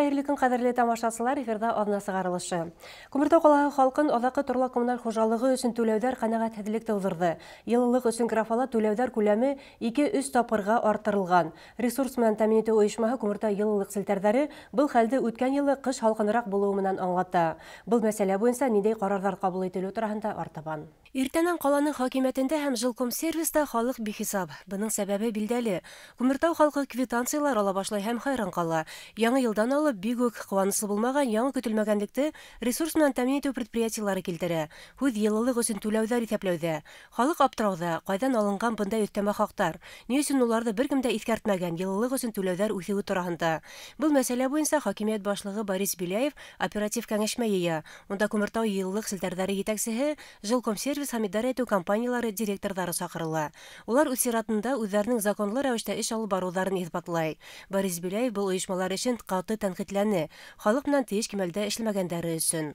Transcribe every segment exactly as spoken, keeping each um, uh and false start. Хайырлы күн кадерле тамашачылар, эфирдә Азна сыгарылышы. Кумертау каласы халкын азакы торла коммуналь хуҗалыгы өчен түләүләр канагатьсезлек тудырды. Еллык өчен графала түләүләр күләме ике-өч тапкырга арттырылган. Ресурс менән тәэмин итү оешмасы Кумертау еллык селтәрдәре бу хәлдә үткән еллы кыш халкынрак булуы менән аңлата. Бу мәсьәлә буенча нидәй карарлар кабул ителү турында артабан. Иртәннән каланың хакимиятендә һәм жилком сервисда халык бихисап. Буның сәбәбе билдәле. Кумертау халкы квитанциялар ала башлый һәм хайран кала. Яңа елдан алып бик үк кыланыслы булмаган яңа көтелмәгәнлекте ресурс менән тәэмин итү предприятиеләре килтерә. Хуз еллык өчен түләүләр исәпләүдә. Халык аптырауда, кайдан алынган бында өстәмә хактар. Ни өчен уларны беркем дә искәртмәгән еллык өчен түләүләр үсеү турында. Бу мәсьәлә буенча хакимият башлыгы Борис Беляев оператив кәңәшмә йыя. Монда Кумертау еллык селтәрдәре җитәкчесе, жилком Сервис һәм идарә итү компаниялары директорлары чакырыла. Улар үз иратында үзләренең законлы рәвештә эш алып баруларын исбатлай. Борис Беляев бу оешмалар өчен каты тәнкыйтьләнә, халык белән тиеш кимәлдә эшләмәгәннәре өчен.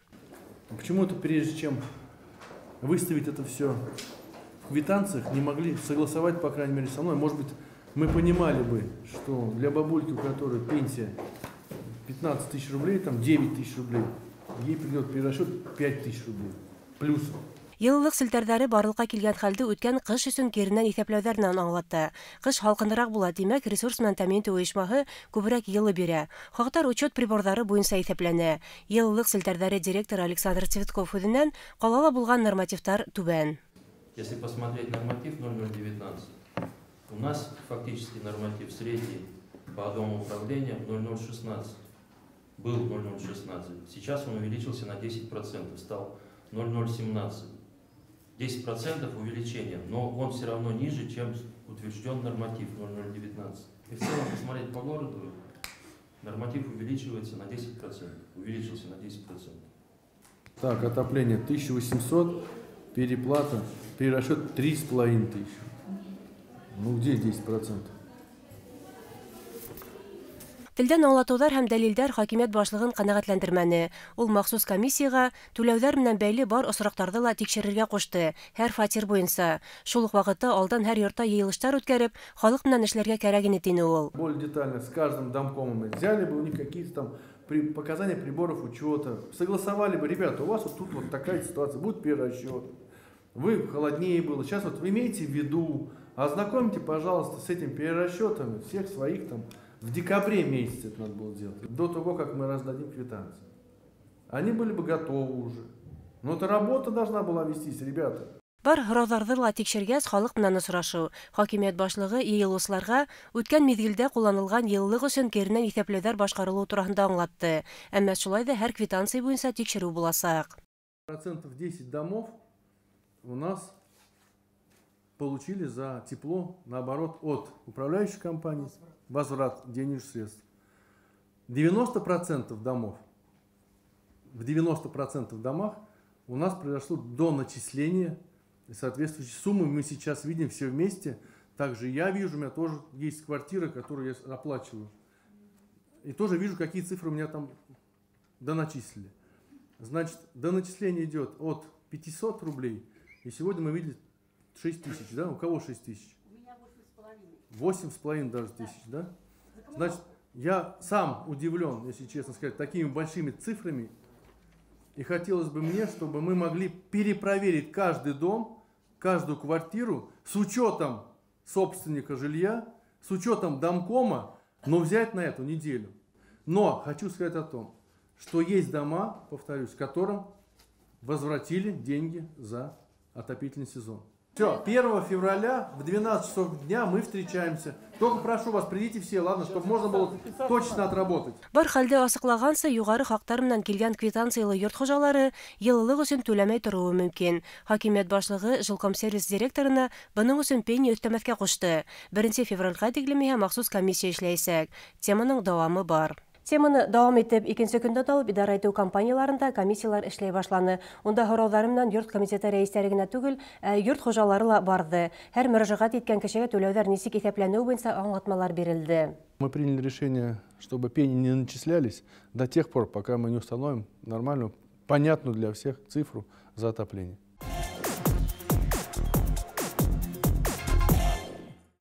Почему-то прежде чем выставить это все в квитанциях, не могли согласовать, по крайней мере, со мной. Может быть, мы понимали бы, что для бабульки, у которой пенсия пятнадцать тысяч рублей, там девять тысяч рублей, ей придет перерасчет пять тысяч рублей. Плюс. Еллык селтәрдәре барлыкка килгән хәлдә үткән кыш өчен кереннән исәпләүләрнән аңлатты. Кыш халкынрак була, димәк, ресурс менән тәэмин итү оешмасы күбрәк еллы бирә. Хактар учет приборлары буенча исәпләнә. Еллык селтәрдәре директоры Александр Цветков үзеннән калала булган нормативтар түбән. Если посмотреть норматив ноль ноль девятнадцать, у нас фактически норматив средний по дому управления ноль ноль шестнадцать. Был ноль ноль шестнадцать. Сейчас он увеличился на десять процентов, стал ноль ноль семнадцать. десять процентов увеличения, но он все равно ниже, чем утвержден норматив ноль ноль девятнадцать. И в целом, посмотреть по городу, норматив увеличивается на десять процентов. Увеличился на десять процентов. Так, отопление тысяча восемьсот, переплата, перерасчет три с половиной тысячи. Ну где десять процентов? Телдән аңлатулар һәм дәлилләр хакимият башлыгын канагатьләндермәне. Ул махсус комиссияга түләүләр менән бәйле бар осрактарды ла тикшерергә кушты. Һәр фатир буенча. Шул ук вакытта алдан һәр йортта йыелышлар үткәреп, халык белән эшләргә кирәген итене ул. Более детально с каждым домкомом мы взяли бы у них какие-то там при показания приборов учета, согласовали бы, ребята, у вас вот тут вот такая ситуация, будет перерасчет. Вы холоднее было. Сейчас вот вы имейте в виду, ознакомьте, пожалуйста, с этим перерасчетом всех своих там. В декабре месяце это надо было делать, до того, как мы раздадим квитанции. Они были бы готовы уже. Но эта работа должна была вестись, ребята. Бар гражданлар ла тикшергәс халык белән сорашу. Хакимият башлыгы еллысларга үткән мизгелдә кулланылган еллык өчен кереннән исәпләүләр башкарылу турында аңлатты. Әмма шулай да һәр квитанция буенча тикшерү буласак. Процентов десять домов у нас получили за тепло, наоборот, от управляющих компаний возврат денежных средств. девяносто процентов домов, в девяноста процентах домах у нас произошло до начисления соответствующей суммы. Мы сейчас видим все вместе. Также я вижу, у меня тоже есть квартира, которую я оплачиваю. И тоже вижу, какие цифры у меня там доначислили. Значит, доначисление идет от пятисот рублей. И сегодня мы видели шесть тысяч, да? У кого шесть тысяч? У меня восемь с половиной. восемь с половиной даже тысяч, да? Значит, я сам удивлен, если честно сказать, такими большими цифрами. И хотелось бы мне, чтобы мы могли перепроверить каждый дом, каждую квартиру с учетом собственника жилья, с учетом домкома, но взять на эту неделю. Но хочу сказать о том, что есть дома, повторюсь, которым возвратили деньги за отопительный сезон. Все, первого февраля в двенадцать часов дня мы встречаемся. Только прошу вас, придите все, ладно, чтобы можно было точно отработать. Бар хәлдә асыкланганса, югары хактар белән килгән квитанциялы йорт хуҗалары еллык өчен түләмәй торуы мөмкин. Хакимият башлыгы жилкомсервис директорына буның өчен пенсия өстәмәскә кушты. беренче февральгә тиклеме махсус комиссия эшләйсәк. Теманың дәвамы бар. Теманы дәвам итеп, икенче көндә талып идарә итү компанияларында комиссиялар эшләй башланы. Унда һораулар белән йорт комитеты рәисләре генә түгел, йорт хуҗалары ла барды. Һәр мөрәҗәгать иткән кешегә түләүләр ничек исәпләнүе буенча аңлатмалар бирелде. Мы приняли решение, чтобы пени не начислялись до тех пор, пока мы не установим нормальную, понятную для всех цифру за отопление.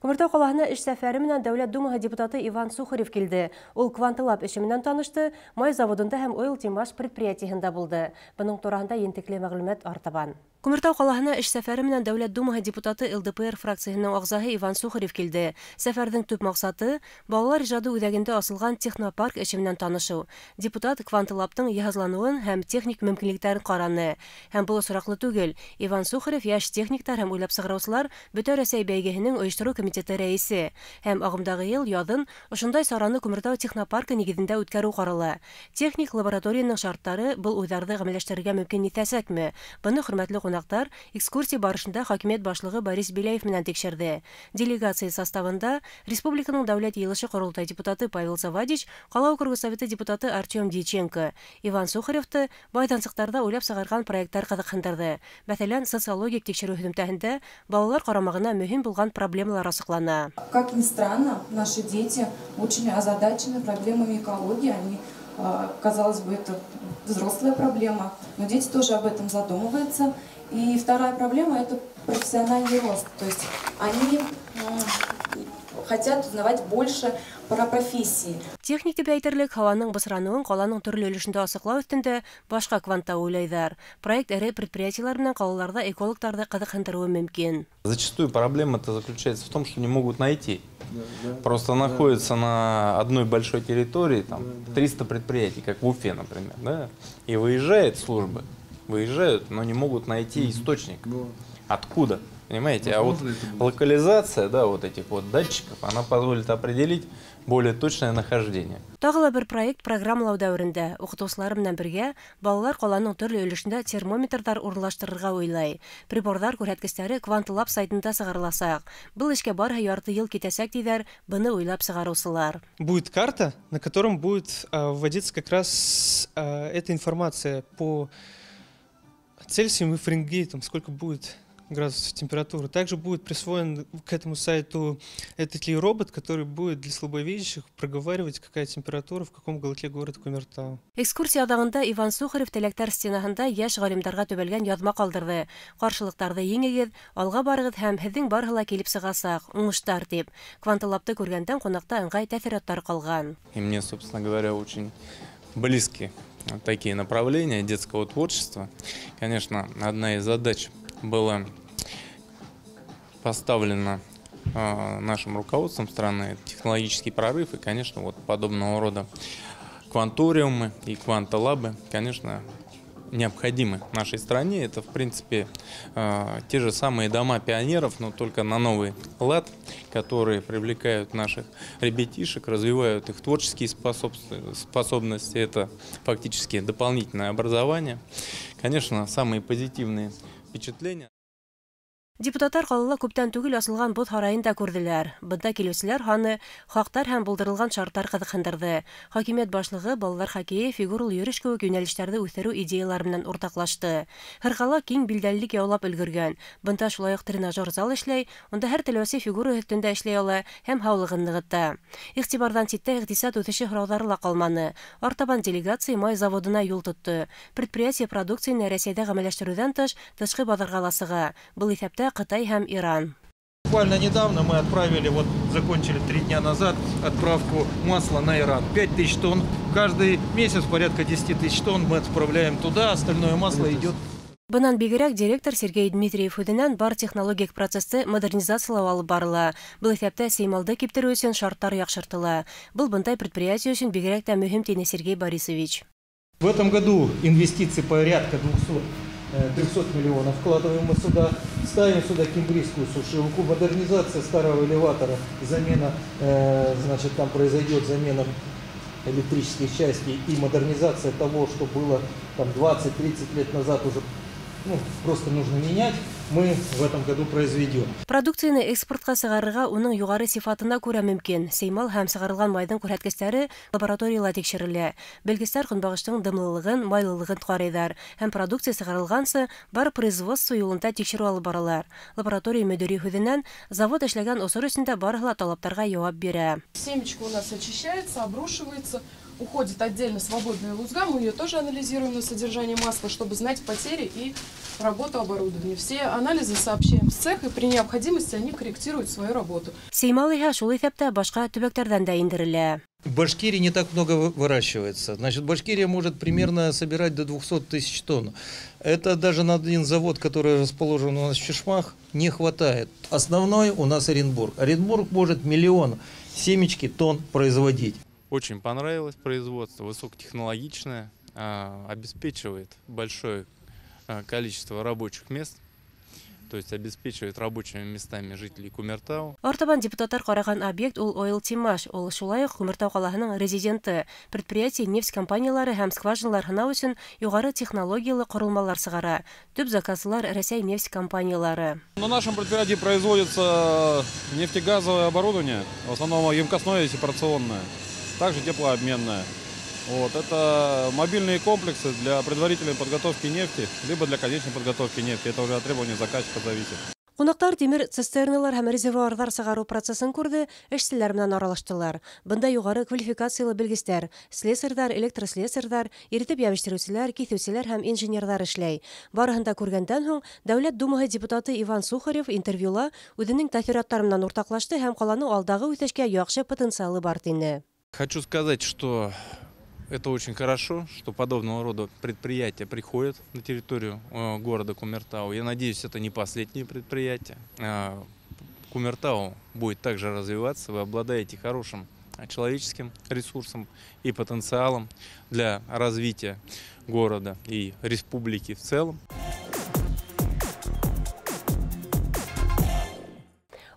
Кумертау қаласына іш сәфәрі менен Дәулет Думаһы депутаты Иван Сухарев келді. Ол Квантолаб іші менен танышты, май заводында һәм ойл темаш предприятиесінде болды. Бұның турасында ентекле мәгълүмат артабан. Кумертау қаласына іш сәфәрі менен Дәулет Думаһы депутаты Л Д П Р фракциясының ағзаһы Иван Сухарев келді. Сәфәрдің төп мақсаты балалар ижады үҙәгендә асылған технопарк іші менен танышу. Депутат Квантолабтың яһазлануын һәм техник мөмкинлектерін караны. Һәм бұл сораклы түгел. Иван Сухарев яш техниктар һәм уйлап сыгыраусылар Бөтә Рәсәй бәйгеһенең оештыру рәисе һәм агымдагы ел яҙын ошондай сараны Кумертау технопаркы нигеҙендә үткәрү ҡарала. Техник лабораторияның шарттары был уйҙарҙы ғәмәлләштерергә мөмкин итәсәкме? Быны хөрмәтле ҡунаҡтар экскурсия барышында хакимиәт башлығы Борис Беляев менән тикшерҙе. Делегация составында республиканың дәүләт йыйылышы ҡоролтай депутаты Павел Завадич, ҡала округы советы депутаты Артем Дьяченко, Иван Сухаревты байтансыҡтарҙа уйлап сығарған проекттар ҡыҙыҡһындырҙы. Мәҫәлән, социологик тикшереү һөҙөмтәһендә балалар ҡарамағына мөһим булған проблемалар Клана. Как ни странно, наши дети очень озадачены проблемами экологии. Они, казалось бы, это взрослая проблема, но дети тоже об этом задумываются. И вторая проблема – это профессиональный рост. То есть они хотят узнавать больше про профессии. Техник дип әйтерлек, һаваның бысрануын ҡаланың төрлө өлөшөндә асыҡлау өҫтөндә башҡа Квантау уйлайҙар. Проект эре предприятиелар менән ҡалаларҙа экологтарҙы ҡыҙыҡһындырыуы мөмкин. Зачастую проблема-то заключается в том, что не могут найти. Просто находятся на одной большой территории, там триста предприятий, как в Уфе, например, да? И выезжают службы, выезжают, но не могут найти источник. Откуда? Понимаете, а вот локализация, да, вот этих вот датчиков, она позволит определить более точное нахождение. Тағы бір проект программалау дәүрендә оқытыусылар менән бергә балалар ҡаланың төрлө өлешендә термометрдар урынлаштырырға уйлай. Прибордар күрһәткестәре Квантолаб сайтында сығарыласаҡ. Был эшкә барһа ярты йыл китәсәк тиҙәр, быны уйлап сығарыусылар. Будет карта, на котором будет вводиться как раз эта информация по Цельсию и Фаренгейту, сколько будет градусов температуры. Также будет присвоен к этому сайту этот ли робот, который будет для слабовидящих проговаривать, какая температура в каком уголке города Кумертау. Экскурсия адағында Иван Сухарев телектар стенаһында яш ғалимдарға төбәлгән яҙма ҡалдырҙы. Ҡаршылыҡтарҙы еңегеҙ, алға барығыҙ һәм һеҙҙең барыһыла килеп сығасаҡ, уңыштар тип. Квантолабты күргәндән ҡунаҡта ыңғай тәьҫораттар ҡалған. И мне, собственно говоря, очень близки такие направления детского творчества. Конечно, одна из задач была поставлена э, нашим руководством страны технологический прорыв, и, конечно, вот подобного рода кванториумы и квантолабы, конечно, необходимы нашей стране. Это, в принципе, э, те же самые дома пионеров, но только на новый лад, которые привлекают наших ребятишек, развивают их творческие способности. Это фактически дополнительное образование. Конечно, самые позитивные впечатления. Депутаттар ҡалала күптән түгел асылған боҙ һарайын да күрҙеләр. Бында килеүселәр һаны, хаҡтар һәм булдырылған шарттар ҡыҙыҡһындырҙы. Хакимиәт башлығы балалар хоккейы, фигурал йөрөш кеүек йүнәлештәрҙе үҫтереү идеялары менән уртаҡлашты. Һәр ҡала киң билдәлелек яулап өлгөргән. Бында шулай уҡ тренажер зал эшләй, унда һәр теләүсе фигура һөҙөмтәһендә эшләй ала һәм һаулығын нығыта. Иғтибарҙан ситтә иҡтисад үҫеше һорауҙары ла ҡалманы. Артабан делегация май заводына юл тотто. Предприятие продукцияны Рәсәйҙә ғәмәлләштереүҙән тыш тышҡы баҙарға ла сыға. Был иҫәптә Кытай һәм Иран. Буквально недавно мы отправили, вот закончили три дня назад, отправку масла на Иран. пять тысяч тонн. Каждый месяц порядка десять тысяч тонн мы отправляем туда, остальное масло идет. Бынан бигерәк директор Сергей Дмитриев үҙенән бар технологик процесты модернизациялау алып барыла. Был иҫәптә сеймалды киптереү өсөн шарттар яҡшыртыла. Был бындай предприятие өсөн бигерәк тә мөһим, тине Сергей Борисович. В этом году инвестиции порядка двухсот трёхсот миллионов вкладываем мы сюда, ставим сюда кембрийскую сушилку, модернизация старого элеватора, замена, э, значит, там произойдет замена электрических частей и модернизация того, что было там двадцать-тридцать лет назад уже, ну, просто нужно менять. Мы в этом году произведем. Продукцияны экспортка сығарырға уның юғары сифатына күрә мөмкин. Сеймал һәм сығарылған майдың күрһәткестәре лабораторияла тикшерелә. Белгестәр ҡунбағыштың дымлылығын, майлылығын ҡарайҙар. Һәм продукция сығарылғансы бар производство юлында тикшерү алып баралар. Лаборатория мөдире һүҙенән завод эшләгән осор өсендә барыһы ла талаптарға яуап бирә. Семечко у нас очищается, обрушивается. уходит отдельно свободная лузга, мы ее тоже анализируем на содержание масла, чтобы знать потери и работу оборудования. Все анализы сообщаем с цеха, и при необходимости они корректируют свою работу. В Башкирии не так много выращивается. Значит, Башкирия может примерно собирать до двухсот тысяч тонн. Это даже на один завод, который расположен у нас в Чешмах, не хватает. Основной у нас Оренбург. Оренбург может миллион семечки тонн производить. Очень понравилось производство, высокотехнологичное, обеспечивает большое количество рабочих мест. То есть обеспечивает рабочими местами жителей Кумертау. Артабан депутаттар караган объект ул ойл тимаш, ул шулай Кумертау калаһының резиденты. Предприятие нефть компаниялары һәм скважиналар һынау өчен югары технологиялы корылмалар сыгара. Төп заказлар Россия нефть компаниялары. На нашем предприятии производится нефтегазовое оборудование, в основном емкостное и сепарационное, также теплообменное. Вот, это мобильные комплексы для предварительной подготовки нефти, либо для конечной подготовки нефти. Это уже от требований заказчика зависит. Кунаклар тимир цистерналар һәм резервуарлар сыгару процессын күрде, эшчеләр белән аралаштылар. Бында югары квалификациялы белгечләр, слесарьлар, электрослесарьлар, иртеп ябештирүчеләр, кисүчеләр һәм инженерлар эшләй. Барыһын да күргәндән соң, Дәүләт Думаһы депутаты Иван Сухарев интервьюла үзенең тафираттары белән уртаклашты һәм каланың алдагы үсешкә яхшы потенциалы бар дине. Хочу сказать, что это очень хорошо, что подобного рода предприятия приходят на территорию города Кумертау. Я надеюсь, это не последнее предприятие. Кумертау будет также развиваться. Вы обладаете хорошим человеческим ресурсом и потенциалом для развития города и республики в целом.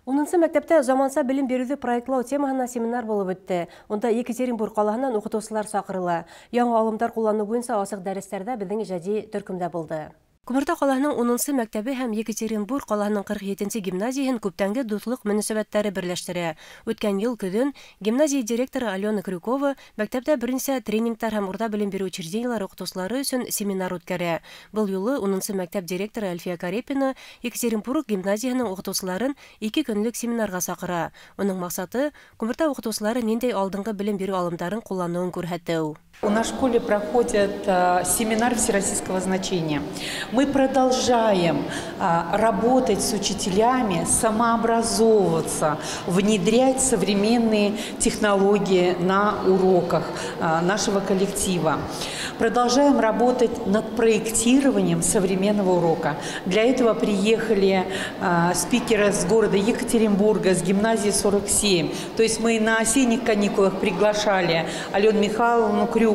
Унынсы мәктәптә заманса белем бирүҙе проектлау темаһына семинар булып үтте. Унда Екатеринбург ҡалаһынан уҡытыусылар саҡырыла. Яңы алымдар ҡулланыу буйынса асыҡ дәрестәрҙә беҙҙең ижади төркөмдә булды. Кумертау ҡалаһының унынсы мәктәбе һәм Екатеринбург ҡалаһының ҡырҡ һәм ҡырҡ икенсе гимназияһын күптәнге дуҫлыҡ мөнәсәбәттәре берләштерә. Үткән йыл көҙөн гимназия директоры Алёна Крюкова мәктәптә беренсә тренингтар һәм урта белем биреү учреждениелары уҡытыусылары өсөн семинар үткәрә. Был юлы унынсы мәктәп директоры Эльфия Карипина Екатеринбург гимназияһының уҡытыусыларын ике көнлөк семинарға саҡыра. Уның маҡсаты Кумертау уҡытыусылары ниндәй алдынғы белем биреү алымдарын ҡулланыуын күрһәтеү. У нас в школе проходит семинар всероссийского значения. Мы продолжаем работать с учителями, самообразовываться, внедрять современные технологии на уроках нашего коллектива. Продолжаем работать над проектированием современного урока. Для этого приехали спикеры с города Екатеринбурга, с гимназии сорок семь. То есть мы на осенних каникулах приглашали Алену Михайловну Крюкову.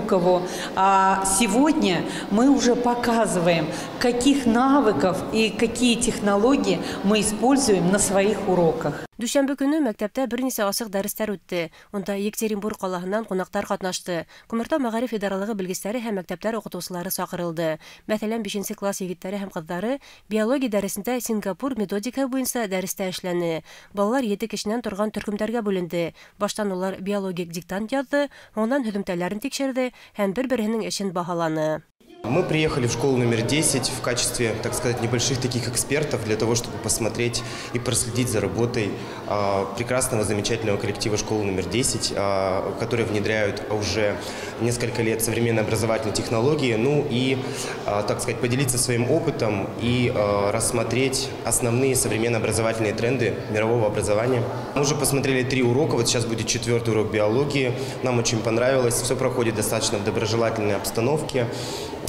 А сегодня мы уже показываем, каких навыков и какие технологии мы используем на своих уроках. Дүшәмбе көне мәктәптә бернисә асыҡ дәрестәр үтте. Унда Екатеринбург ҡалаһынан ҡунаҡтар ҡатнашты. Кумертау мәғариф идаралығы белгестәре һәм мәктәптәр уҡытыусылары саҡырылды. Мәҫәлән, бишенсе класс егеттәре һәм ҡыҙҙары биология дәресендә Сингапур методикаһы буйынса дәрестә эшләне. Балалар ете кешенән торған төркөмдәргә бүленде. Баштан улар биологик диктант яҙҙы, һуңынан һөҙөмтәләрен тикшерҙе һәм бер-береһенең эшен баһаланы. Мы приехали в школу номер десять в качестве, так сказать, небольших таких экспертов для того, чтобы посмотреть и проследить за работой э, прекрасного, замечательного коллектива школы номер десять, э, которые внедряют уже несколько лет современные образовательные технологии, ну и, э, так сказать, поделиться своим опытом и э, рассмотреть основные современные образовательные тренды мирового образования. Мы уже посмотрели три урока, вот сейчас будет четвертый урок биологии, нам очень понравилось, все проходит достаточно в доброжелательной обстановке.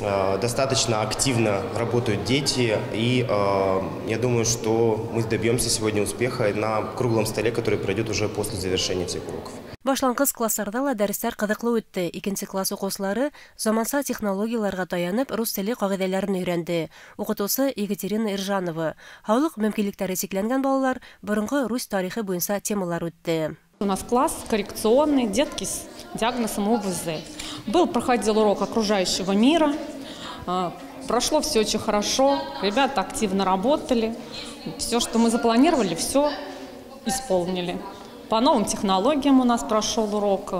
Достаточно активно работают дети, и э, я думаю, что мы добьемся сегодня успеха на круглом столе, который пройдет уже после завершения этих уроков. Башланғыс классарда ла дәрестәр ҡыҙыҡлы үтте. Икенсе класс уҡыусылары заманса технологияларға таянып рус теле ҡағиҙәләрен өйрәнде. Уҡытыусы Екатерина Иржанова. Һаулыҡ мөмкинлектәре сикләнгән балалар борынғы рус тарихы буйынса темалар үтте. У нас класс коррекционный, детки с диагнозом ОВЗ. Был, проходил урок окружающего мира. Прошло все очень хорошо. Ребята активно работали. Все, что мы запланировали, все исполнили. По новым технологиям у нас прошел урок.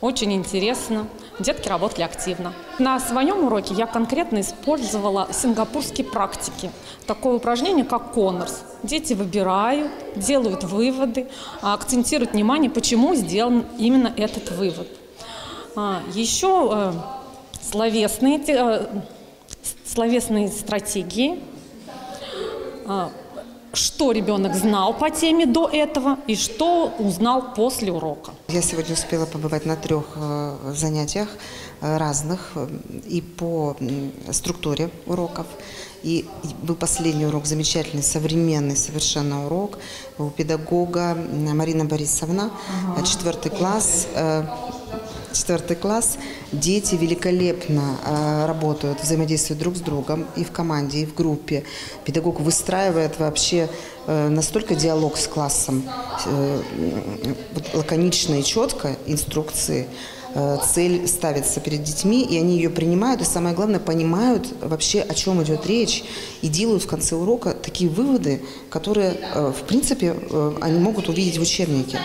Очень интересно. Детки работали активно. На своем уроке я конкретно использовала сингапурские практики. Такое упражнение, как конверс. Дети выбирают, делают выводы, акцентируют внимание, почему сделан именно этот вывод. Еще словесные, словесные стратегии, что ребенок знал по теме до этого и что узнал после урока. Я сегодня успела побывать на трех занятиях разных и по структуре уроков. И был последний урок, замечательный, современный совершенно урок у педагога Марина Борисовна, четвертый класс. Четвертый класс. Дети великолепно э, работают, взаимодействуют друг с другом и в команде, и в группе. Педагог выстраивает вообще э, настолько диалог с классом, э, лаконично и четко инструкции. Э, цель ставится перед детьми, и они ее принимают, и самое главное, понимают вообще, о чем идет речь, и делают в конце урока такие выводы, которые, э, в принципе, э, они могут увидеть в учебнике.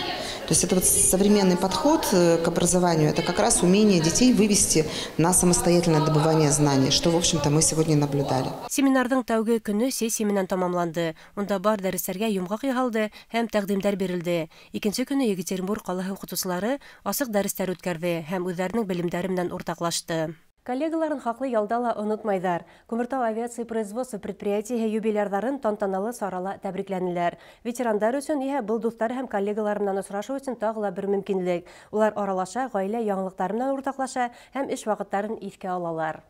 То есть это вот современный подход к образованию, это как раз умение детей вывести на самостоятельное добывание знаний, что, в общем-то, мы сегодня наблюдали. Семинардың тәуге күні сессиямен тамамланды. Онда бар дәрістерге юмғақ яғалды, һәм тәқдимдер берілді. Екінші күні Екатеринбург қаласы оқытушылары асық дәрістер өткерді, һәм өздерінің білімдерімен ортаклашты. Коллегаларын хақлы ялдала ұнытмайдар. Кумертау авиация производства предприятия юбилярдарын тантаналы сарала тәбрикләнілер. Ветерандар өсін ие бұл достар һәм коллегаларымнан ұсырашы өсін тағыла бір мүмкінлік. Олар аралаша, ғайлә яңылықтарымнан ортаклаша һәм іш вақыттарын иске алалар.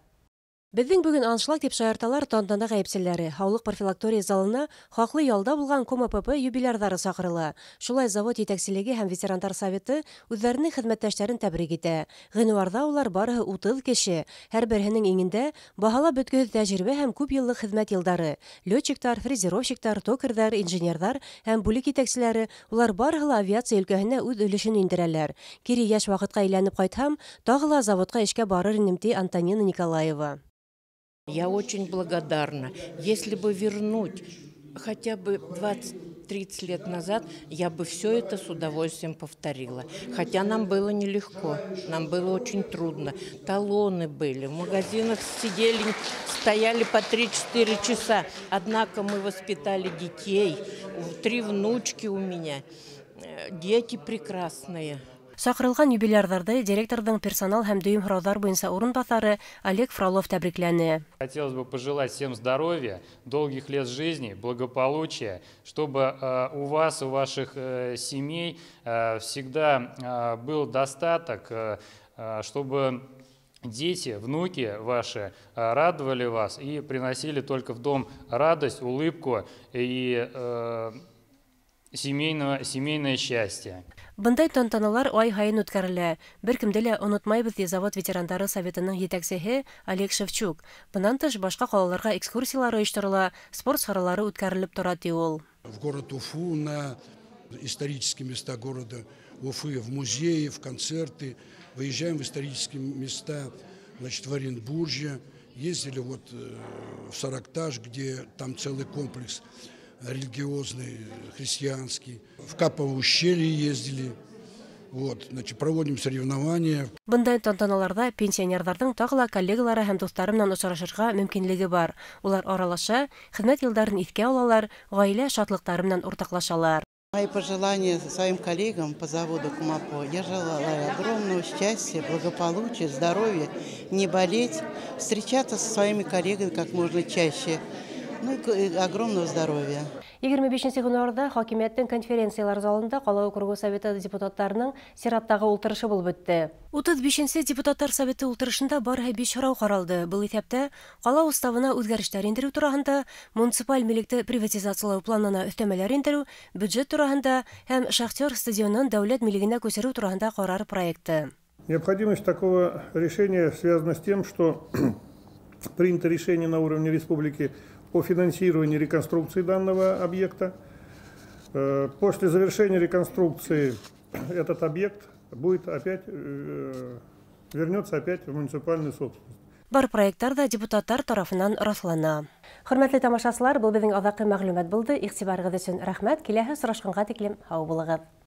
Біздің бүгін аншлаг деп шаярталар тантана ғайыпселләре. Хаулық профилактория залына хақлы ялда болған КумАПП юбилярдары сақырыла. Шулай завод етәкселеге һәм ветерандар советы үзләрінің хезмәттәштерін тәбрик итә. Ғинуарда олар барығы утыз кеше. Һәр берһенең иңендә баһала бөткөһөз тәҗрибә һәм күп еллык хезмәт елдары. Летчиктар, фрезеровщиктар, токердар, инженердар һәм бүлек етәкселәре улар барығы авиация өлкәһенә үз өлешен индерәләр. Кире яш вакытка әйләнеп кайтһам, тагыла заводка эшкә барыр инемди Антонна Николаева. Я очень благодарна. Если бы вернуть хотя бы двадцать-тридцать лет назад, я бы все это с удовольствием повторила. Хотя нам было нелегко, нам было очень трудно. Талоны были, в магазинах сидели, стояли по три-четыре часа. Однако мы воспитали детей, три внучки у меня, дети прекрасные. Сақырылған юбилярдарды директордың персонал һәм дөйім һораудар буенча орынбасары Олег Фралов тәбрикләнде. Хотелось бы пожелать всем здоровья, долгих лет жизни, благополучия, чтобы у вас, у ваших семей всегда был достаток, чтобы дети, внуки ваши радовали вас и приносили только в дом радость, улыбку и семейного, семейное счастье. Бындай тантаналар ай хайын үткәрелә. Бер кемдә лә онытмайбыз ди завод ветерандары советының җитәкчесе Олег Шевчук. Бынан тыш башка калаларга экскурсиялар оештырыла, спорт саралары үткәрелеп тора ди ул. В город Уфу, на исторические места города Уфы, в музеи, в концерты. Выезжаем в исторические места, значит, в Оренбуржье. Ездили вот в Саракташ, где там целый комплекс религиозный, христианский. В Капово ущелье ездили. Вот, значит, проводим соревнования. Бындай тантаналарда пенсионерлардың тағыла коллегалары һәм достарымнан очрашырга мөмкинлеге бар. Улар аралаша, хезмәт елдарын искә алалар, гаилә шатлыктарынан уртаклашалар. Мои пожелания своим коллегам по заводу КумАПП. Я желаю огромного счастья, благополучия, здоровья, не болеть, встречаться со своими коллегами как можно чаще. Ну и огромного здоровья. егерме бишенче гыйнварда хакимияттин конференциялар залында кала округы советы депутаттарының сираттагы утырышы булып үтте. утыз бишенче депутаттар советы утырышында бары биш сорау каралды. Бул исәптә кала уставына үзгәрешләр индерү турагында, муниципаль милекте приватизациялау планына өстәмәләр индерү, бюджет турагында һәм Шахтер стадионын дәүләт милегенә күчерү турагында карар проекты. Необходимость такого решения связана с тем, что принято решение на уровне республики по финансированию реконструкции данного объекта. После завершения реконструкции этот объект будет опять, вернется опять в муниципальную собственность. Бар проекттарда депутаттар тарафынан раслана. Хөрмәтле тамашачылар, бу безнең азакы мәгълүмат булды. Игътибарыгыз өчен рәхмәт. Киләһе сорашканга тиклем һау булыгыз.